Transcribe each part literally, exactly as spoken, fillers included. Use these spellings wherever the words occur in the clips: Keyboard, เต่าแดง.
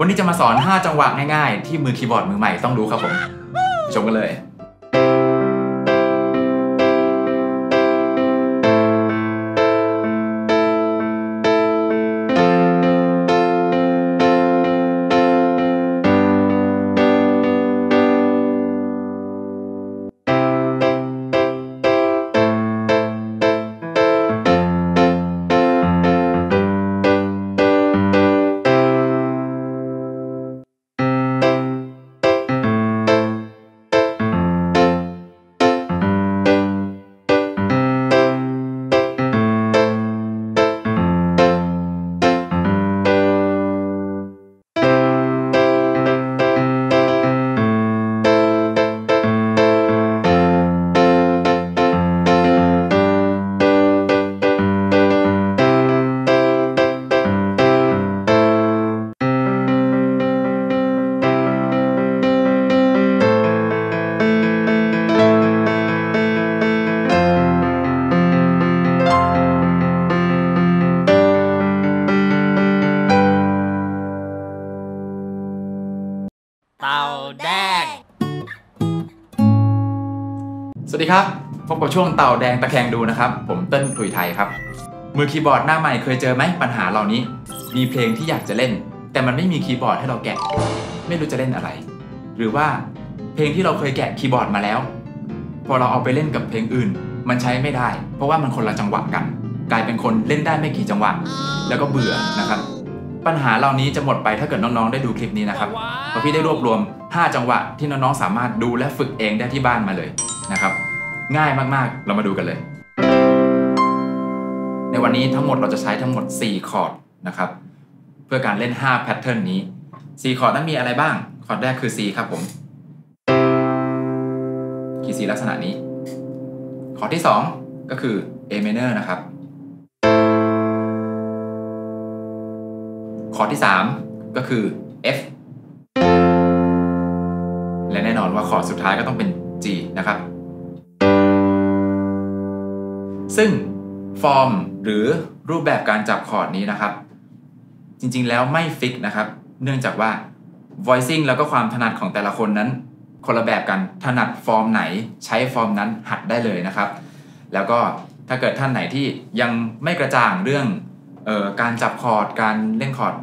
วันนี้จะมาสอนห้าจังหวะง่ายๆที่มือคีย์บอร์ดมือใหม่ต้องรู้ครับผมชมกันเลยสวัสดีครับพบกับช่วงเต่าแดงตะแคงดูนะครับผมเติ้ลถุยไทยครับมือคีย์บอร์ดหน้าใหม่เคยเจอไหมปัญหาเหล่านี้มีเพลงที่อยากจะเล่นแต่มันไม่มีคีย์บอร์ดให้เราแกะไม่รู้จะเล่นอะไรหรือว่าเพลงที่เราเคยแกะคีย์บอร์ดมาแล้วพอเราเอาไปเล่นกับเพลงอื่นมันใช้ไม่ได้เพราะว่ามันคนละจังหวะกันกลายเป็นคนเล่นได้ไม่กี่จังหวะแล้วก็เบื่อนะครับปัญหาเหล่านี้จะหมดไปถ้าเกิดน้องๆได้ดูคลิปนี้นะครับเพราะพี่ได้รวบรวมห้าจังหวะที่น้องๆสามารถดูและฝึกเองได้ที่บ้านมาเลยนะครับง่ายมากๆเรามาดูกันเลยในวันนี้ทั้งหมดเราจะใช้ทั้งหมดสี่คอร์ดนะครับเพื่อการเล่นห้าแพทเทิร์นนี้สี่คอร์ดนั้นมีอะไรบ้างคอร์ดแรกคือ C ครับผมคีย์ C ลักษณะนี้คอร์ดที่สองก็คือ A minor นะครับคอร์ดที่สามก็คือ F และแน่นอนว่าคอร์ดสุดท้ายก็ต้องเป็น G นะครับซึ่งฟอร์มหรือรูปแบบการจับคอร์ดนี้นะครับจริงๆแล้วไม่ฟิกนะครับเนื่องจากว่า voicing แล้วก็ความถนัดของแต่ละคนนั้นคนละแบบกันถนัดฟอร์มไหนใช้ฟอร์มนั้นหัดได้เลยนะครับแล้วก็ถ้าเกิดท่านไหนที่ยังไม่กระจ่างเรื่องเอ่อการจับคอร์ดการเล่นคอร์ด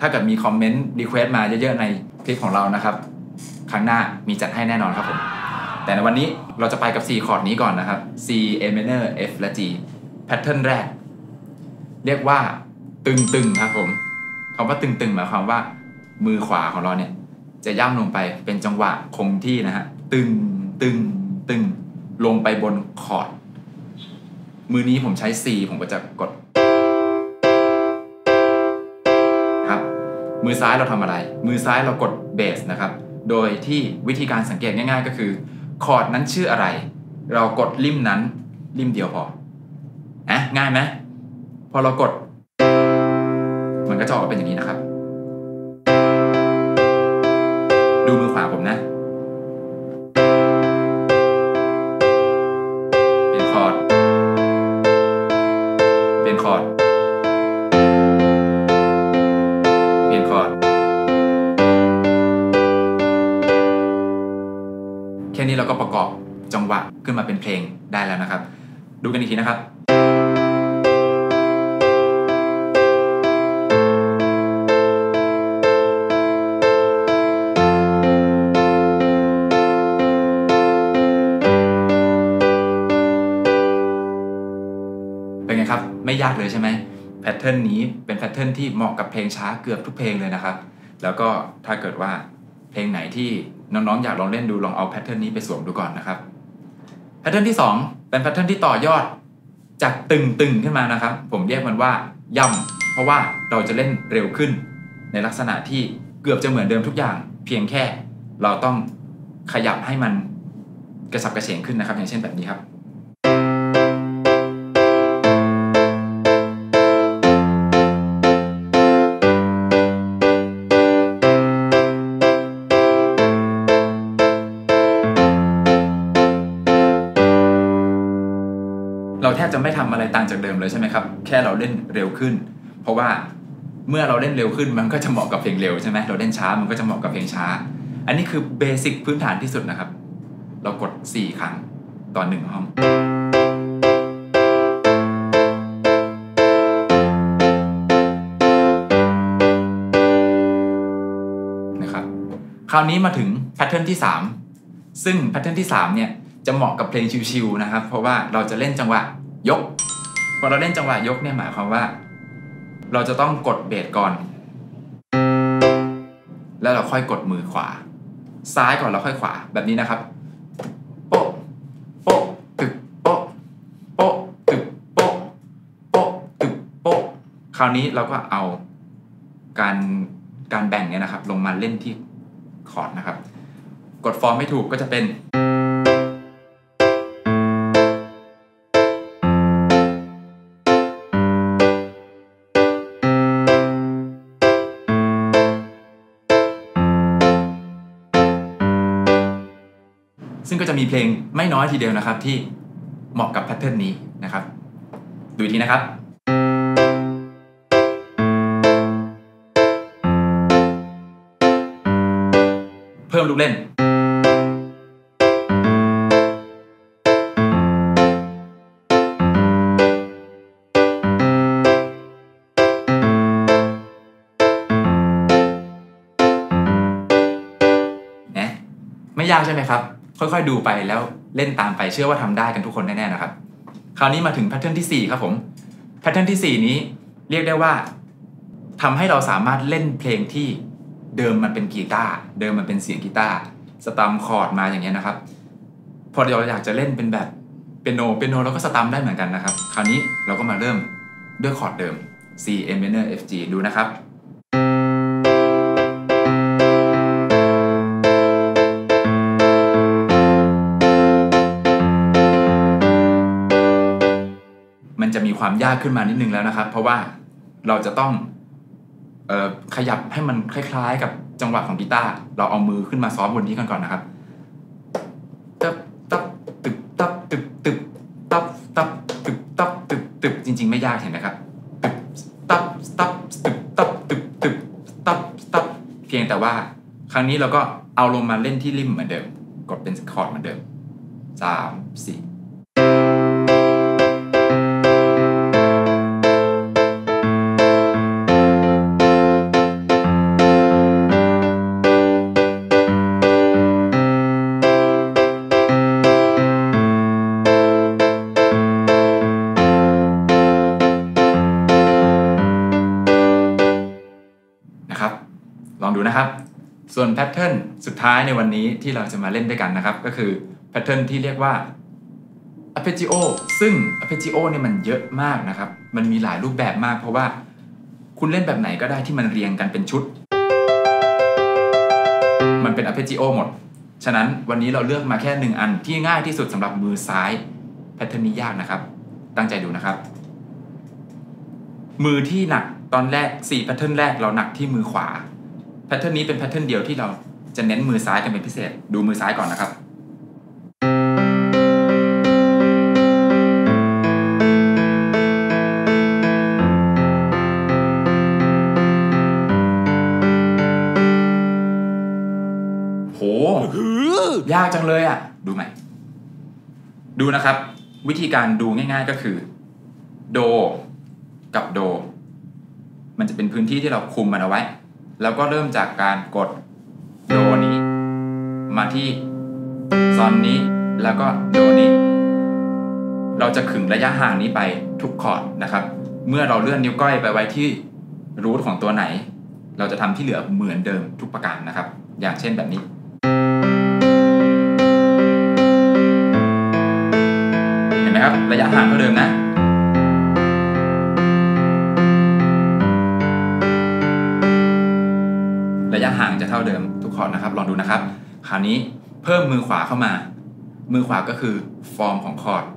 ถ้าเกิดมีคอมเมนต์รีเควสต์มาเยอะๆในคลิปของเรานะครับครั้งหน้ามีจัดให้แน่นอนครับผมแต่ในวันนี้เราจะไปกับสี่คอร์ดนี้ก่อนนะครับ C A minor F และ G แพทเทิร์นแรกเรียกว่าตึงๆครับผมคำว่าตึงๆหมายความว่ามือขวาของเราเนี่ยจะย่ำลงไปเป็นจังหวะคงที่นะฮะตึงตึงตึงลงไปบนคอร์ดมือนี้ผมใช้ C ผมก็จะกดครับมือซ้ายเราทำอะไรมือซ้ายเรากดเบสนะครับโดยที่วิธีการสังเกตง่ายๆก็คือคอร์ดนั้นชื่ออะไรเรากดริมนั้นริมเดียวพออ่ะง่ายไหมพอเรากดมันก็จะออกเป็นอย่างนี้นะครับดูมือขวาผมนะเป็นคอร์ดเป็นคอร์ดเป็นคอร์ดแค่นี้เราก็ประกอบจังหวะขึ้นมาเป็นเพลงได้แล้วนะครับดูกันอีกทีนะครับเป็นไงครับไม่ยากเลยใช่ไหมแพทเทิร์นนี้เป็นแพทเทิร์นที่เหมาะกับเพลงช้าเกือบทุกเพลงเลยนะครับแล้วก็ถ้าเกิดว่าเพลงไหนที่น้องๆอยากลองเล่นดูลองเอาแพทเทิร์นนี้ไปสวมดูก่อนนะครับแพทเทิร์นที่สองเป็นแพทเทิร์นที่ต่อยอดจากตึงๆขึ้นมานะครับผมเรียกมันว่าย่ำเพราะว่าเราจะเล่นเร็วขึ้นในลักษณะที่เกือบจะเหมือนเดิมทุกอย่างเพียงแค่เราต้องขยับให้มันกระฉับกระเฉงขึ้นนะครับอย่างเช่นแบบนี้ครับเราแทบจะไม่ทำอะไรต่างจากเดิมเลยใช่ไหมครับแค่เราเล่นเร็วขึ้นเพราะว่า เมื่อเราเล่นเร็วขึ้นมันก็จะเหมาะกับเพลงเร็วใช่ไหมเราเล่นช้ามันก็จะเหมาะกับเพลงช้าอันนี้คือเบสิกพื้นฐานที่สุดนะครับเรากดสี่ครั้งต่อหนึ่งห้องนะครับคราวนี้มาถึงแพทเทิร์นที่สามซึ่งแพทเทิร์นที่สามเนี่ยจะเหมาะกับเพลงชิลๆนะครับเพราะว่าเราจะเล่นจังหวะยกพอเราเล่นจังหวะยกเนี่ยหมายความว่าเราจะต้องกดเบสก่อนแล้วเราค่อยกดมือขวาซ้ายก่อนแล้วค่อยขวาแบบนี้นะครับโป๊ะโป๊ะตึบโป๊ะโป๊ะตึบโป๊ะโป๊ะตึบโป๊ะคราวนี้เราก็เอาการการแบ่งเนี่ยนะครับลงมาเล่นที่คอร์ดนะครับกดฟอร์มไม่ถูกก็จะเป็นซึ่งก็จะมีเพลงไม่น้อยทีเดียวนะครับที่เหมาะกับแพทเทิร์นนี้นะครับดูทีนะครับเพิ่มลูกเล่นนะไม่ยากใช่ไหมครับค่อยๆดูไปแล้วเล่นตามไปเชื่อว่าทำได้กันทุกคนแน่ๆนะครับคราวนี้มาถึงแพทเทิร์นที่สี่ครับผมแพทเทิร์นที่สี่นี้เรียกได้ว่าทำให้เราสามารถเล่นเพลงที่เดิมมันเป็นกีตาร์เดิมมันเป็นเสียงกีตาร์สตัมคอร์ดมาอย่างเงี้ยนะครับพอเราอยากจะเล่นเป็นแบบเปียโนเปียโนเราก็สตัมได้เหมือนกันนะครับคราวนี้เราก็มาเริ่มด้วยคอร์ดเดิม C A minor F G ดูนะครับจะมีความยากขึ้นมานิดนึงแล้วนะครับเพราะว่าเราจะต้องเอ่อขยับให้มันคล้ายๆกับจังหวะของกีตาร์เราเอามือขึ้นมาซ้อมบนนี้กันก่อนนะครับตับตับตึบตับตึบตึบตับตับตึบตับตึบตึบจริงๆไม่ยากเห็นไหมครับตึบตับตับตึบตับตึบตึบตับตับเพียงแต่ว่าครั้งนี้เราก็เอาลงมาเล่นที่ริมเหมือนเดิมกดเป็นคอร์ดเหมือนเดิมสามสี่นะครับส่วนแพทเทิร์นสุดท้ายในวันนี้ที่เราจะมาเล่นด้วยกันนะครับก็คือแพทเทิร์นที่เรียกว่า arpeggio ซึ่ง arpeggio เนี่ยมันเยอะมากนะครับมันมีหลายรูปแบบมากเพราะว่าคุณเล่นแบบไหนก็ได้ที่มันเรียงกันเป็นชุดมันเป็น arpeggio หมดฉะนั้นวันนี้เราเลือกมาแค่หนึ่งอันที่ง่ายที่สุดสำหรับมือซ้ายแพทเทิร์นนี้ยากนะครับตั้งใจดูนะครับมือที่หนักตอนแรกสี่แพทเทิร์นแรกเราหนักที่มือขวาแพทเทิร์นนี้เป็นแพทเทิร์นเดียวที่เราจะเน้นมือซ้ายกันเป็นพิเศษดูมือซ้ายก่อนนะครับโห ยากจังเลยอ่ะดูไหมดูนะครับวิธีการดูง่ายๆก็คือโดกับโดมันจะเป็นพื้นที่ที่เราคุมมันเอาไว้แล้วก็เริ่มจากการกดโดนี้มาที่ซอนนี้แล้วก็โดนี้เราจะขึงระยะห่างนี้ไปทุกคอร์ดนะครับเมื่อเราเลื่อนนิ้วก้อยไปไว้ที่รูทของตัวไหนเราจะทำที่เหลือเหมือนเดิมทุกประการนะครับอย่างเช่นแบบนี้เห็นไหมครับระยะห่างเท่าเดิมนะระยะห่างจะเท่าเดิมทุกคอร์ดนะครับลองดูนะครับคราวนี้เพิ่มมือขวาเข้ามามือขวาก็คือฟอร์มของคอร์ดแพท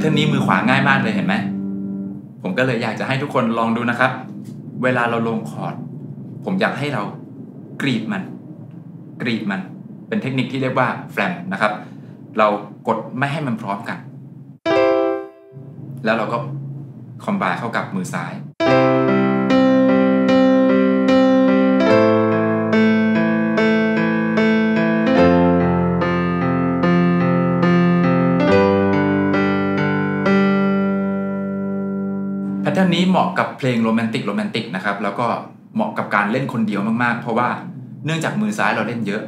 เทิร์นนี้มือขวาง่ายมากเลยเห็นไหมผมก็เลยอยากจะให้ทุกคนลองดูนะครับเวลาเราลงคอร์ดผ ผมอยากให้เรากรีดมันกรีดมันเป็นเทคนิคที่เรียกว่าแฟลมนะครับเรากดไม่ให้มันพร้อมกันแล้วเราก็คอมไบน์เข้ากับมือซ้ายนี้เหมาะกับเพลงโรแมนติกโรแมนติกนะครับแล้วก็เหมาะกับการเล่นคนเดียวมากๆเพราะว่าเนื่องจากมือซ้ายเราเล่นเยอะ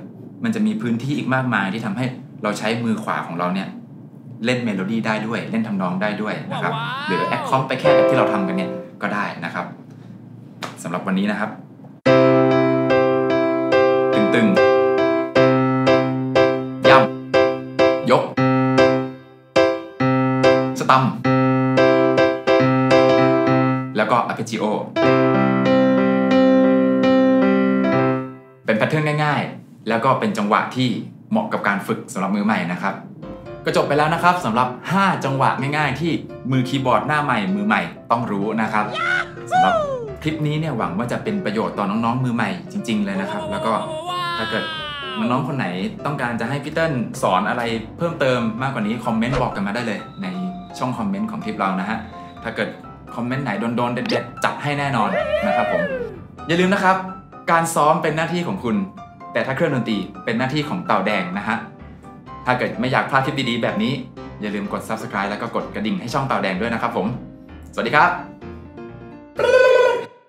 มันจะมีพื้นที่อีกมากมายที่ทำให้เราใช้มือขวาของเราเนี่ยเล่นเมโลดี้ได้ด้วยเล่นทำนองได้ด้วยนะครับ wow. หรือแอคคอมไปแค่แบบที่เราทำกันเนี่ยก็ได้นะครับสำหรับวันนี้นะครับตึงๆย่ำยกสตัมแล้วก็ arpeggio เป็นแพทเทิร์นง่ายๆแล้วก็เป็นจังหวะที่เหมาะกับการฝึกสำหรับมือใหม่นะครับก็จบไปแล้วนะครับสำหรับห้าจังหวะง่ายๆที่มือคีย์บอร์ดหน้าใหม่มือใหม่ต้องรู้นะครับสำหรับคลิปนี้เนี่ยหวังว่าจะเป็นประโยชน์ต่อน้องๆมือใหม่จริงๆเลยนะครับแล้วก็ถ้าเกิดน้องๆคนไหนต้องการจะให้พี่เติ้ลสอนอะไรเพิ่มเติมมากกว่านี้คอมเมนต์บอกกันมาได้เลยในช่องคอมเมนต์ของคลิปเรานะฮะถ้าเกิดคอมเมนต์ไหนโดนๆเด็ดๆจัดให้แน่นอนนะครับผมอย่าลืมนะครับการซ้อมเป็นหน้าที่ของคุณแต่ถ้าเครื่องดนตรีเป็นหน้าที่ของเต่าแดงนะฮะถ้าเกิดไม่อยากพลาดคลิปดีๆแบบนี้อย่าลืมกด ซับสไครบ์ แล้วก็กดกระดิ่งให้ช่องเต่าแดงด้วยนะครับผมสวัสดีครับ